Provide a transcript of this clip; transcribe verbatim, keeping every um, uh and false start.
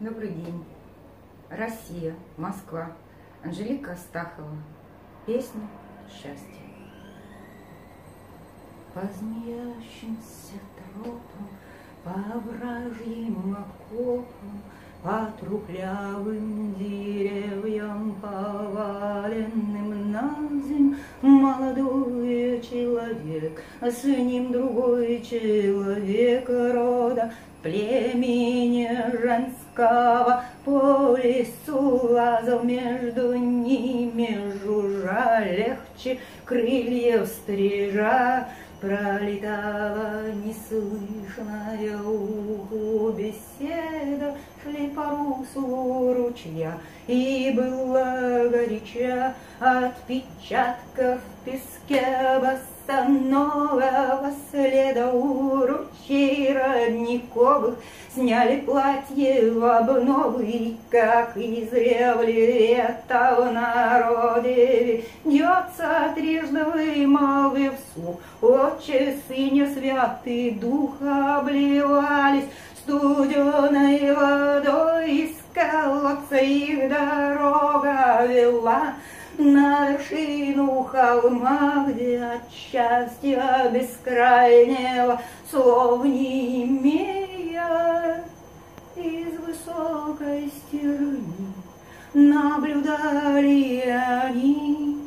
Добрый день. Россия, Москва. Анжелика Астахова. Песня «Счастье». По змеящимся тропам, по вражьим окопам, по трухлявым деревьям, поваленным на земь, молодой человек, а с ним другой человек рода, племени женского. По лесу лазал, между ними жужжа, легче крыльев стрижа, пролетала неслышная уху беседа, шли по руслу ручья, и была горяча отпечатков в песке босоногого следа. У ручей родниковых сняли платье в обновы, как изревли это в народе. Ведется трижды вымолвив вслух отчесы не святый дух, обливались студеной водой из колодца, их дорога вела на вершину холма, где от счастья бескрайнего слов не имея, из высокой стерни наблюдали они